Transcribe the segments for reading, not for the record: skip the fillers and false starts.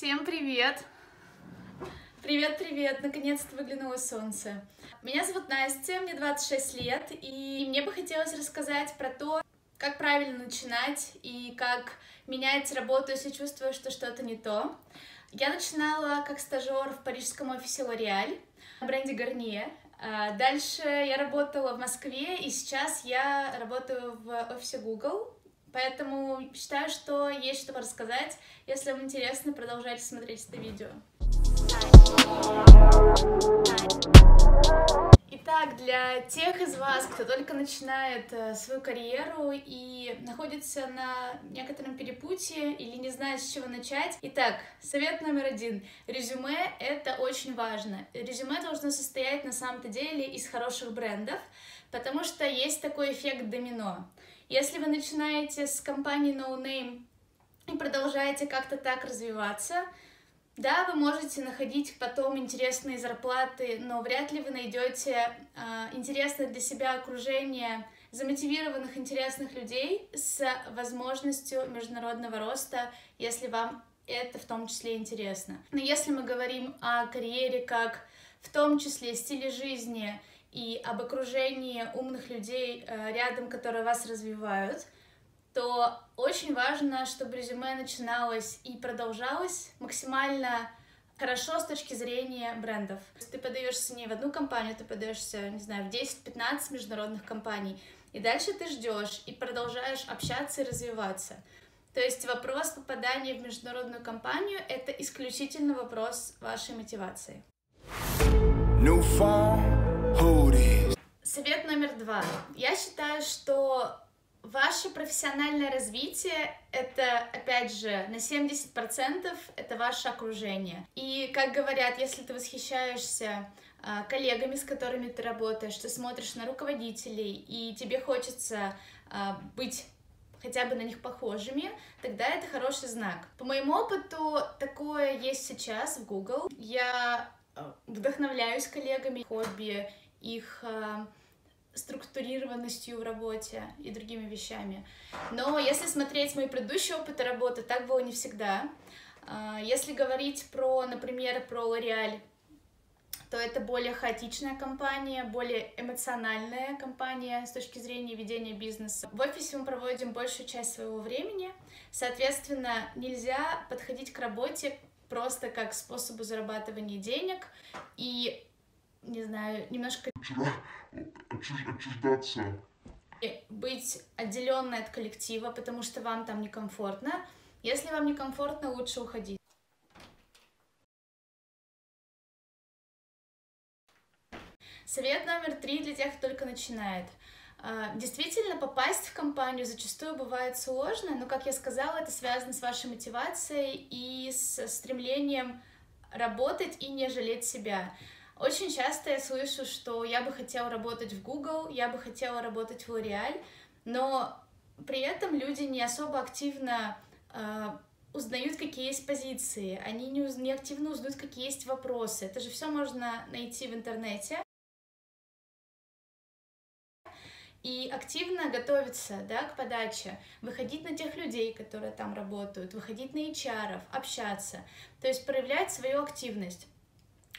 Всем привет! Привет-привет! Наконец-то выглянуло солнце. Меня зовут Настя, мне 26 лет, и мне бы хотелось рассказать про то, как правильно начинать и как менять работу, если чувствуешь, что что-то не то. Я начинала как стажер в парижском офисе L'Oréal, в бренде Garnier. Дальше я работала в Москве, и сейчас я работаю в офисе Google. Поэтому считаю, что есть что рассказать. Если вам интересно, продолжайте смотреть это видео. Итак, для тех из вас, кто только начинает свою карьеру и находится на некотором перепутье или не знает, с чего начать. Итак, совет номер один. Резюме — это очень важно. Резюме должно состоять на самом-то деле из хороших брендов, потому что есть такой эффект домино. Если вы начинаете с компании No Name и продолжаете как-то так развиваться, да, вы можете находить потом интересные зарплаты, но вряд ли вы найдете интересное для себя окружение замотивированных, интересных людей с возможностью международного роста, если вам это в том числе интересно. Но если мы говорим о карьере как в том числе стиле жизни и об окружении умных людей рядом, которые вас развивают, то очень важно, чтобы резюме начиналось и продолжалось максимально хорошо с точки зрения брендов. Ты подаешься не в одну компанию, ты подаешься, не знаю, в 10-15 международных компаний, и дальше ты ждешь и продолжаешь общаться и развиваться. То есть вопрос попадания в международную компанию — это исключительно вопрос вашей мотивации. Совет номер два. Я считаю, что ваше профессиональное развитие — это, опять же, на 70% это ваше окружение. И, как говорят, если ты восхищаешься коллегами, с которыми ты работаешь, ты смотришь на руководителей, и тебе хочется быть хотя бы на них похожими, тогда это хороший знак. По моему опыту, такое есть сейчас в Google. Я вдохновляюсь коллегами, хобби, их структурированностью в работе и другими вещами. Но если смотреть мои предыдущие опыты работы, так было не всегда. Если говорить про, например, про L'Oréal, то это более хаотичная компания, более эмоциональная компания с точки зрения ведения бизнеса. В офисе мы проводим большую часть своего времени, соответственно, нельзя подходить к работе просто как к способу зарабатывания денег и, не знаю, немножко отчуждаться. Быть отделенной от коллектива, потому что вам там некомфортно. Если вам некомфортно, лучше уходить. Совет номер три для тех, кто только начинает. Действительно, попасть в компанию зачастую бывает сложно, но, как я сказала, это связано с вашей мотивацией и с стремлением работать и не жалеть себя. Очень часто я слышу, что я бы хотела работать в Google, я бы хотела работать в L'Oréal, но при этом люди не особо активно узнают, какие есть позиции, они не активно узнают, какие есть вопросы. Это же все можно найти в интернете. И активно готовиться, да, к подаче, выходить на тех людей, которые там работают, выходить на HR, общаться, то есть проявлять свою активность.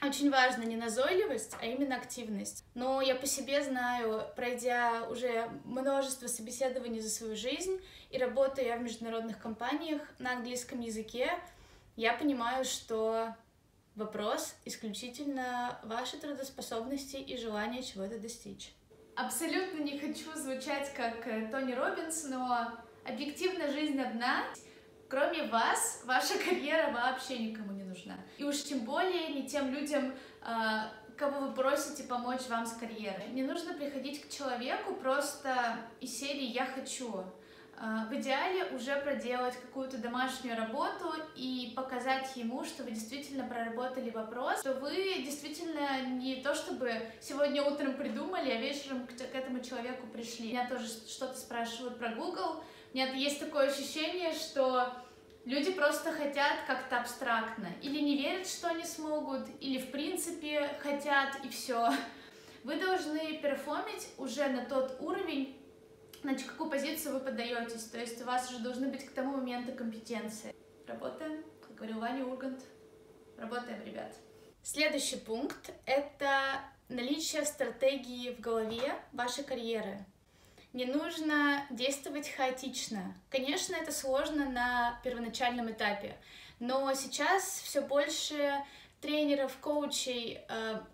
Очень важно не назойливость, а именно активность. Но я по себе знаю, пройдя уже множество собеседований за свою жизнь и работая в международных компаниях на английском языке, я понимаю, что вопрос исключительно вашей трудоспособности и желания чего-то достичь. Абсолютно не хочу звучать как Тони Робинс, но объективно жизнь одна. Кроме вас, ваша карьера вообще никому не нужна. И уж тем более не тем людям, кого вы просите помочь вам с карьерой. Не нужно приходить к человеку просто из серии «я хочу». В идеале уже проделать какую-то домашнюю работу и показать ему, что вы действительно проработали вопрос, что вы действительно не то чтобы сегодня утром придумали, а вечером к этому человеку пришли. Меня тоже что-то спрашивают про Google. У меня есть такое ощущение, что люди просто хотят как-то абстрактно. Или не верят, что они смогут, или в принципе хотят, и все. Вы должны перформить уже на тот уровень, на какую позицию вы подаетесь, то есть у вас уже должны быть к тому моменту компетенции. Работаем, как говорил Ваня Ургант. Работаем, ребят. Следующий пункт – это наличие стратегии в голове вашей карьеры. Не нужно действовать хаотично. Конечно, это сложно на первоначальном этапе, но сейчас все больше тренеров, коучей,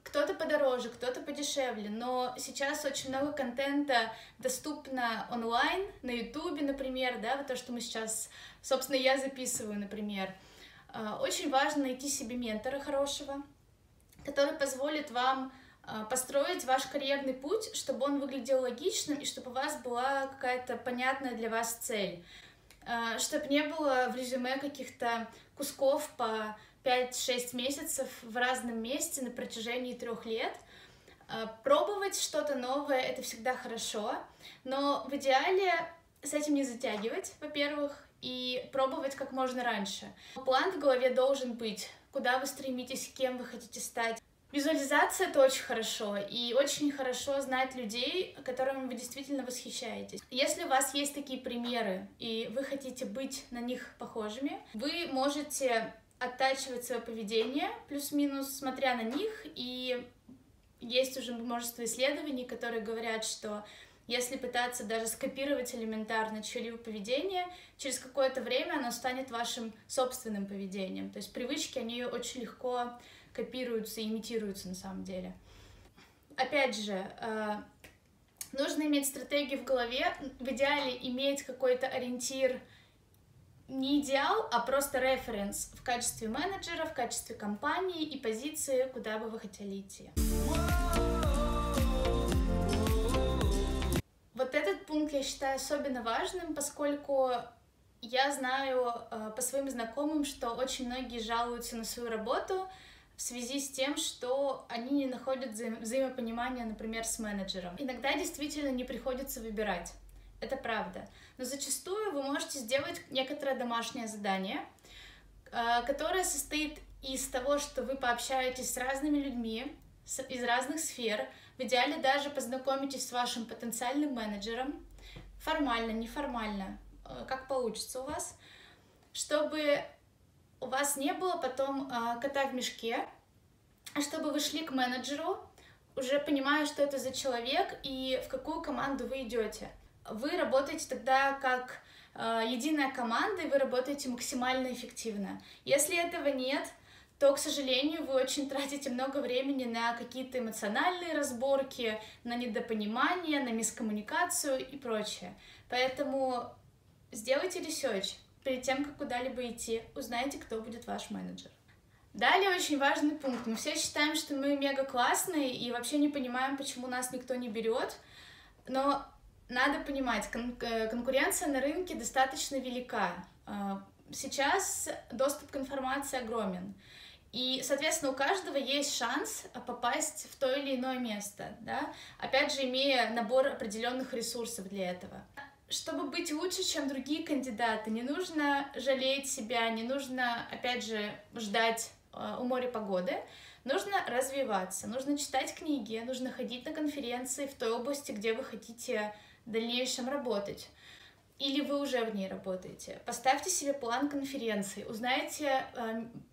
кто-то подороже, кто-то подешевле, но сейчас очень много контента доступно онлайн, на YouTube, например, да, то, что мы сейчас, собственно, я записываю, например. Очень важно найти себе ментора хорошего, который позволит вам построить ваш карьерный путь, чтобы он выглядел логичным и чтобы у вас была какая-то понятная для вас цель, чтобы не было в резюме каких-то кусков по 5-6 месяцев в разном месте на протяжении 3 лет. Пробовать что-то новое — это всегда хорошо, но в идеале с этим не затягивать, во-первых, и пробовать как можно раньше. План в голове должен быть, куда вы стремитесь, кем вы хотите стать. Визуализация — это очень хорошо, и очень хорошо знать людей, которыми вы действительно восхищаетесь. Если у вас есть такие примеры, и вы хотите быть на них похожими, вы можете оттачивать свое поведение, плюс-минус, смотря на них, и есть уже множество исследований, которые говорят, что если пытаться даже скопировать элементарно чьё-либо поведение, через какое-то время оно станет вашим собственным поведением. То есть привычки, они очень легко копируются и имитируются на самом деле. Опять же, нужно иметь стратегию в голове, в идеале иметь какой-то ориентир, не идеал, а просто референс в качестве менеджера, в качестве компании и позиции, куда бы вы хотели идти. Вот этот пункт я считаю особенно важным, поскольку я знаю по своим знакомым, что очень многие жалуются на свою работу в связи с тем, что они не находят взаимопонимания, например, с менеджером. Иногда действительно не приходится выбирать, это правда. Но зачастую вы можете сделать некоторое домашнее задание, которое состоит из того, что вы пообщаетесь с разными людьми, из разных сфер, в идеале даже познакомитесь с вашим потенциальным менеджером, формально, неформально, как получится у вас, чтобы у вас не было потом кота в мешке, а чтобы вы шли к менеджеру, уже понимая, что это за человек и в какую команду вы идете. Вы работаете тогда как единая команда, и вы работаете максимально эффективно. Если этого нет, то, к сожалению, вы очень тратите много времени на какие-то эмоциональные разборки, на недопонимание, на мискоммуникацию и прочее. Поэтому сделайте ресерч перед тем, как куда-либо идти, узнайте, кто будет ваш менеджер. Далее очень важный пункт. Мы все считаем, что мы мега классные и вообще не понимаем, почему нас никто не берет, но надо понимать, конкуренция на рынке достаточно велика. Сейчас доступ к информации огромен. И, соответственно, у каждого есть шанс попасть в то или иное место, да? Опять же, имея набор определенных ресурсов для этого. Чтобы быть лучше, чем другие кандидаты, не нужно жалеть себя, не нужно, опять же, ждать у моря погоды. Нужно развиваться, нужно читать книги, нужно ходить на конференции в той области, где вы хотите в дальнейшем работать. Или вы уже в ней работаете. Поставьте себе план конференций, узнайте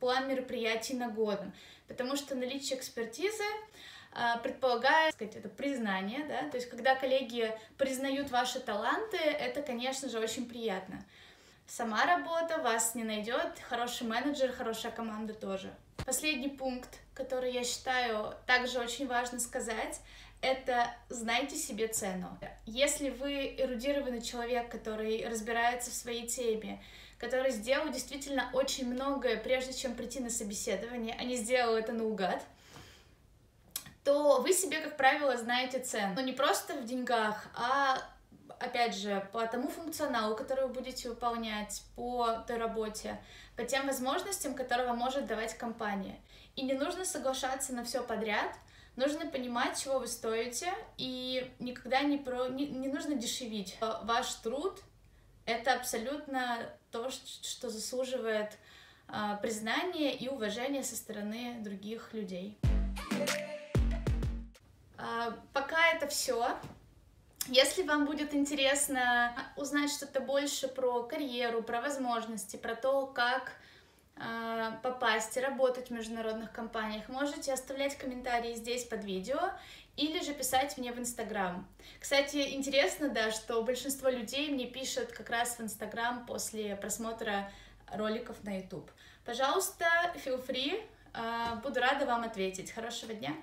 план мероприятий на год, потому что наличие экспертизы предполагает, так сказать, это признание, да? То есть когда коллеги признают ваши таланты, это, конечно же, очень приятно. Сама работа вас не найдет, хороший менеджер, хорошая команда тоже. Последний пункт, который я считаю также очень важно сказать, это знайте себе цену. Если вы эрудированный человек, который разбирается в своей теме, который сделал действительно очень многое, прежде чем прийти на собеседование, а не сделал это наугад, то вы себе, как правило, знаете цену. Но не просто в деньгах, а, опять же, по тому функционалу, который вы будете выполнять, по той работе, по тем возможностям, которые вам может давать компания. И не нужно соглашаться на все подряд. Нужно понимать, чего вы стоите, и никогда не нужно дешевить. Ваш труд — это абсолютно то, что заслуживает признания и уважения со стороны других людей. Пока это все. Если вам будет интересно узнать что-то больше про карьеру, про возможности, про то, как попасть и работать в международных компаниях, можете оставлять комментарии здесь под видео или же писать мне в Instagram. Кстати, интересно, да, что большинство людей мне пишут как раз в Instagram после просмотра роликов на YouTube. Пожалуйста, feel free, буду рада вам ответить. Хорошего дня!